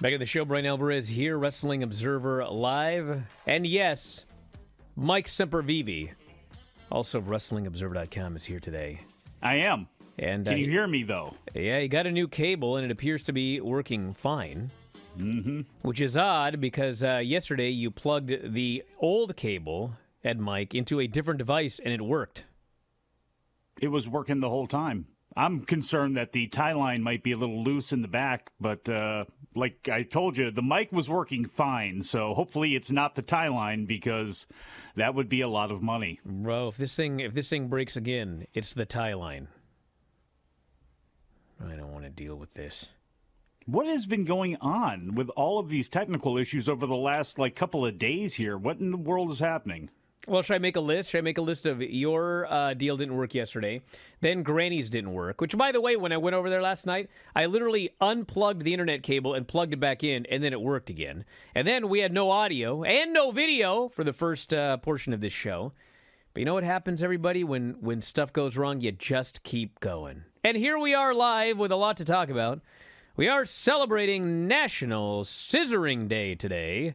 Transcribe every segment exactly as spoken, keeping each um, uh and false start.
Back in the show, Brian Alvarez here, Wrestling Observer Live. And yes, Mike Sempervivi, also Wrestling Observer dot com, is here today. I am. And Can uh, you hear me, though? Yeah, you got a new cable, and it appears to be working fine. Mm-hmm. Which is odd, because uh, yesterday you plugged the old cable, Ed Mike, into a different device, and it worked. It was working the whole time. I'm concerned that the tie line might be a little loose in the back, but uh, like I told you, the mic was working fine, so hopefully it's not the tie line, because that would be a lot of money. Bro, if this thing, if this thing breaks again, it's the tie line. I don't want to deal with this. What has been going on with all of these technical issues over the last like couple of days here? What in the world is happening? Well, should I make a list? Should I make a list of your uh, deal didn't work yesterday? Then Granny's didn't work, which, by the way, when I went over there last night, I literally unplugged the internet cable and plugged it back in, and then it worked again. And then we had no audio and no video for the first uh, portion of this show. But you know what happens, everybody? When, when stuff goes wrong, you just keep going. And here we are live with a lot to talk about. We are celebrating National Scissoring Day today,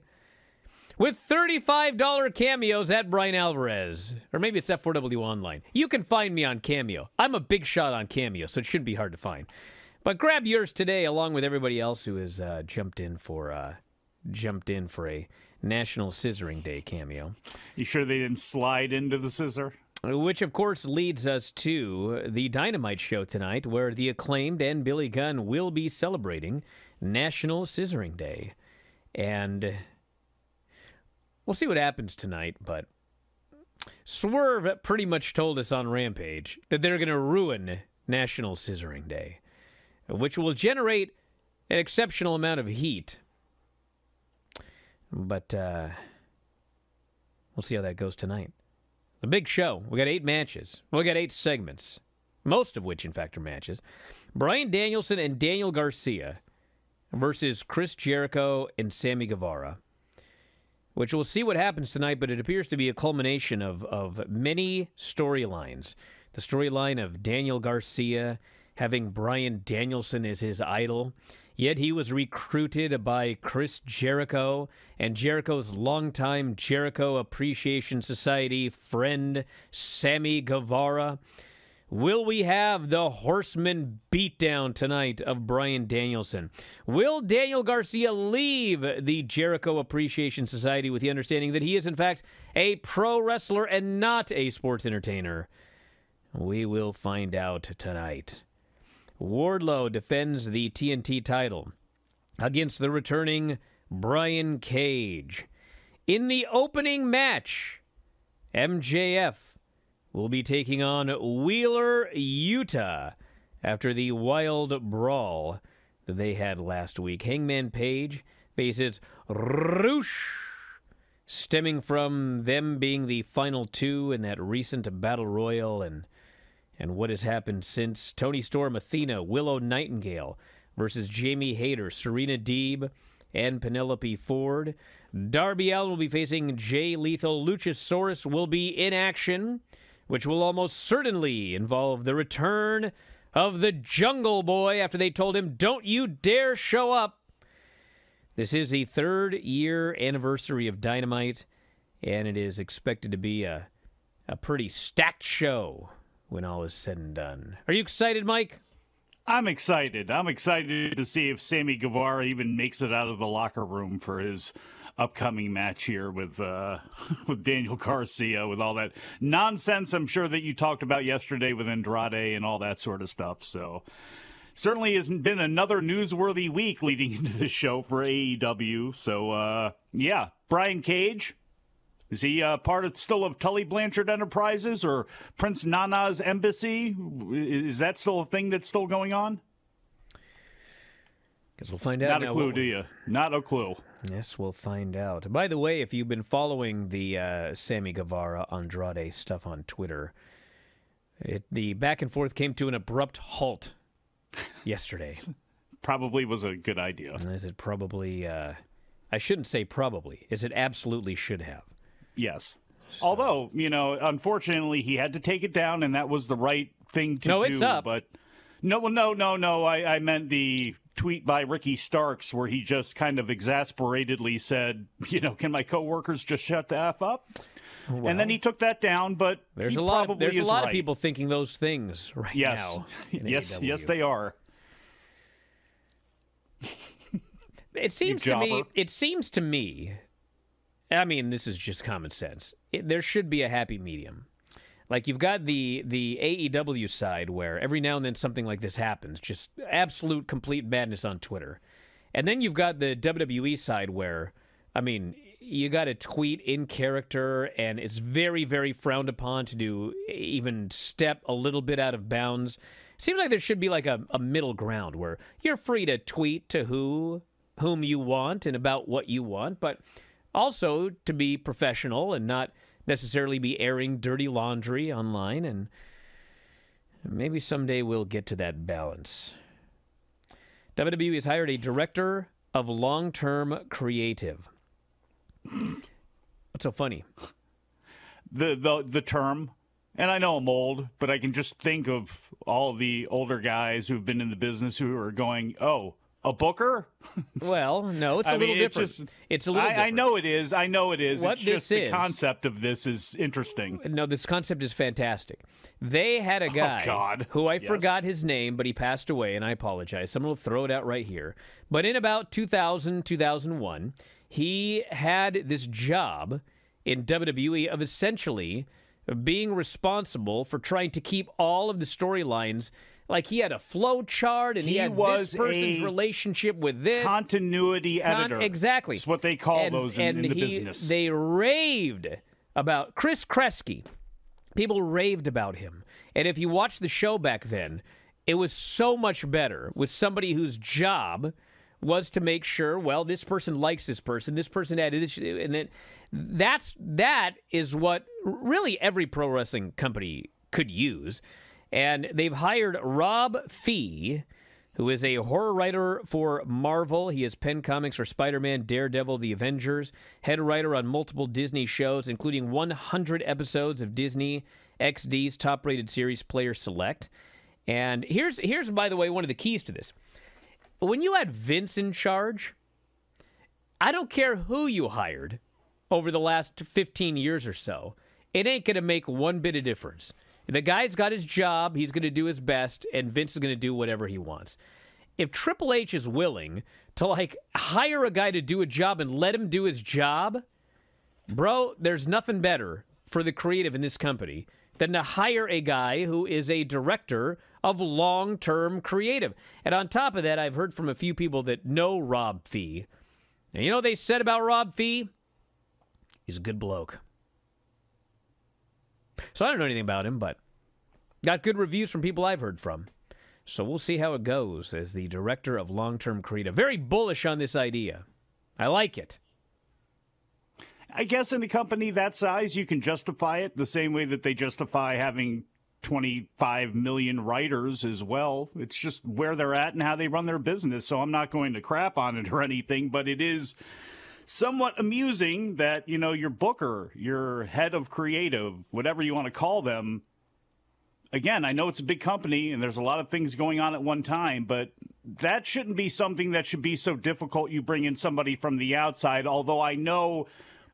with thirty-five dollar cameos at Brian Alvarez. Or maybe it's F four W Online. You can find me on Cameo. I'm a big shot on Cameo, so it shouldn't be hard to find. But grab yours today, along with everybody else who has uh, jumped in for uh, jumped in for a National Scissoring Day cameo. You sure they didn't slide into the scissor? Which, of course, leads us to the Dynamite show tonight, where The Acclaimed and Billy Gunn will be celebrating National Scissoring Day. And we'll see what happens tonight, but Swerve pretty much told us on Rampage that they're going to ruin National Scissoring Day, which will generate an exceptional amount of heat. But uh, we'll see how that goes tonight. The big show. We got eight matches. We got eight segments, most of which, in fact, are matches. Bryan Danielson and Daniel Garcia versus Chris Jericho and Sammy Guevara. Which we'll see what happens tonight, but it appears to be a culmination of, of many storylines. The storyline of Daniel Garcia having Brian Danielson as his idol, yet he was recruited by Chris Jericho and Jericho's longtime Jericho Appreciation Society friend, Sammy Guevara. Will we have the Horseman beatdown tonight of Brian Danielson? Will Daniel Garcia leave the Jericho Appreciation Society with the understanding that he is, in fact, a pro wrestler and not a sports entertainer? We will find out tonight. Wardlow defends the T N T title against the returning Brian Cage. In the opening match, M J F will be taking on Wheeler, Utah, after the wild brawl that they had last week. Hangman Page faces Roosh, stemming from them being the final two in that recent Battle Royal and, and what has happened since. Tony Storm, Athena, Willow Nightingale versus Jamie Hayter, Serena Deeb, and Penelope Ford. Darby Allin will be facing Jay Lethal. Luchasaurus will be in action, which will almost certainly involve the return of the Jungle Boy after they told him, "Don't you dare show up." This is the third year anniversary of Dynamite, and it is expected to be a, a pretty stacked show when all is said and done. Are you excited, Mike? I'm excited. I'm excited to see if Sammy Guevara even makes it out of the locker room for his upcoming match here with uh, with Daniel Garcia, with all that nonsense I'm sure that you talked about yesterday with Andrade and all that sort of stuff. So certainly hasn't been another newsworthy week leading into this show for A E W. So uh, yeah, Brian Cage, is he uh, part of still of Tully Blanchard Enterprises or Prince Nana's Embassy? Is that still a thing that's still going on? Because we'll find out. Not now, a clue, do you? Not a clue. Yes, we'll find out. By the way, if you've been following the uh, Sammy Guevara Andrade stuff on Twitter, it, the back and forth came to an abrupt halt yesterday. Probably was a good idea. Is it probably? Uh, I shouldn't say probably. Is it absolutely should have? Yes. So. Although, you know, unfortunately, he had to take it down, and that was the right thing to do. No, it's up. But no, well, no, no, no. I, I meant the tweet by Ricky Starks where he just kind of exasperatedly said, you know, can my coworkers just shut the F up? Well, and then he took that down, but there's a lot, of, there's a lot right. of people thinking those things right yes. now. Yes, A E W. Yes, they are. It seems to me, it seems to me, I mean, this is just common sense. It, there should be a happy medium. Like, you've got the the A E W side where every now and then something like this happens, just absolute complete madness on Twitter. And then you've got the W W E side where, I mean, you got to tweet in character, and it's very, very frowned upon to do even step a little bit out of bounds. It seems like there should be like a, a middle ground where you're free to tweet to who, whom you want and about what you want, but also to be professional and not necessarily be airing dirty laundry online, and maybe someday we'll get to that balance. W W E has hired a director of long-term creative. What's so funny? The, the the term, and I know I'm old, but I can just think of all of the older guys who've been in the business who are going, oh, a booker? Well, no, it's a I little mean, different. It's, just, it's a little I, different. I know it is. I know it is. What it's just is, the concept of this is interesting. No, this concept is fantastic. They had a guy oh, God. who I yes. forgot his name, but he passed away, and I apologize. Someone will throw it out right here. But in about two thousand, two thousand one, he had this job in W W E of essentially being responsible for trying to keep all of the storylines. Like, he had a flow chart, and he, he had was this person's relationship with this. Continuity Con editor. Exactly. It's what they call and, those in, and in the he, business. They raved about Chris Kresge. People raved about him. And if you watch the show back then, it was so much better with somebody whose job was to make sure, well, this person likes this person, this person added this, and then that's, that is what really every pro wrestling company could use. And they've hired Rob Fee, who is a horror writer for Marvel. He has penned comics for Spider-Man, Daredevil, The Avengers, head writer on multiple Disney shows, including one hundred episodes of Disney X D's top-rated series Player Select. And here's, here's, by the way, one of the keys to this. When you had Vince in charge, I don't care who you hired over the last fifteen years or so, it ain't going to make one bit of difference. The guy's got his job, he's going to do his best, and Vince is going to do whatever he wants. If Triple H is willing to, like, hire a guy to do a job and let him do his job, bro, there's nothing better for the creative in this company than to hire a guy who is a director of long-term creative. And on top of that, I've heard from a few people that know Rob Fee. And you know what they said about Rob Fee? He's a good bloke. So I don't know anything about him, but got good reviews from people I've heard from. So we'll see how it goes as the director of long-term creative. Very bullish on this idea. I like it. I guess in a company that size, you can justify it the same way that they justify having twenty-five million writers as well. It's just where they're at and how they run their business. So I'm not going to crap on it or anything, but it is somewhat amusing that, you know, your booker, your head of creative, whatever you want to call them. Again, I know it's a big company and there's a lot of things going on at one time, but that shouldn't be something that should be so difficult. You bring in somebody from the outside, although I know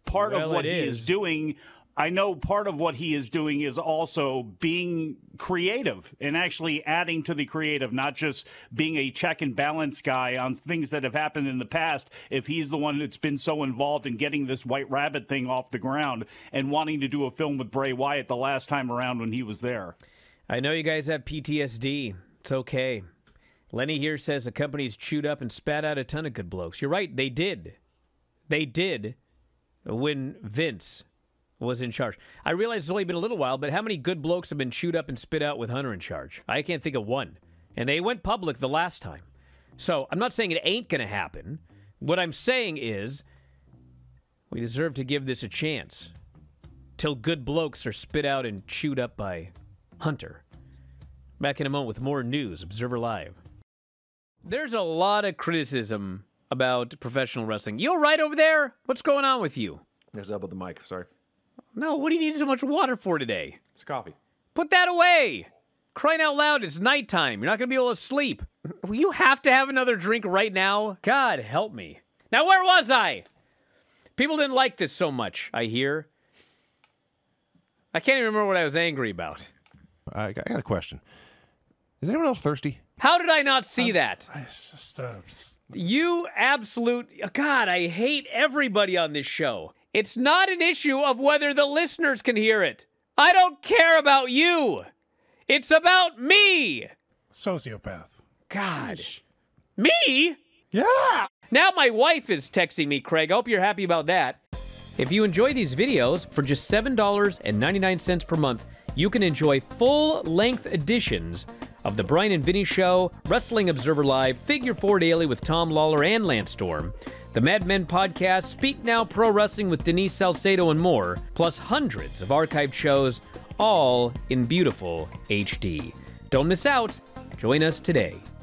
part well, of what he is. is doing. I know part of what he is doing is also being creative and actually adding to the creative, not just being a check and balance guy on things that have happened in the past. If he's the one that's been so involved in getting this White Rabbit thing off the ground and wanting to do a film with Bray Wyatt the last time around when he was there. I know you guys have P T S D. It's okay. Lenny here says the company's chewed up and spat out a ton of good blokes. You're right. They did. They did when Vince was in charge. I realize it's only been a little while, but how many good blokes have been chewed up and spit out with Hunter in charge? I can't think of one. And they went public the last time. So I'm not saying it ain't going to happen. What I'm saying is we deserve to give this a chance till good blokes are spit out and chewed up by Hunter. Back in a moment with more news. Observer Live. There's a lot of criticism about professional wrestling. You all right over there? What's going on with you? There's double the mic. Sorry. No, what do you need so much water for today? It's coffee. Put that away. Crying out loud, it's nighttime. You're not going to be able to sleep. Will you have to have another drink right now? God help me. Now, where was I? People didn't like this so much, I hear. I can't even remember what I was angry about. I got a question. Is anyone else thirsty? How did I not see I'm, that? I just, uh, you absolute... God, I hate everybody on this show. It's not an issue of whether the listeners can hear it. I don't care about you. It's about me. Sociopath. God. Gosh. Me? Yeah. Now my wife is texting me, Craig. I hope you're happy about that. If you enjoy these videos, for just seven ninety-nine per month, you can enjoy full-length editions of The Brian and Vinny Show, Wrestling Observer Live, Figure Four Daily with Tom Lawler and Lance Storm, The Mad Men Podcast, Speak Now Pro Wrestling with Denise Salcedo and more, plus hundreds of archived shows, all in beautiful H D. Don't miss out. Join us today.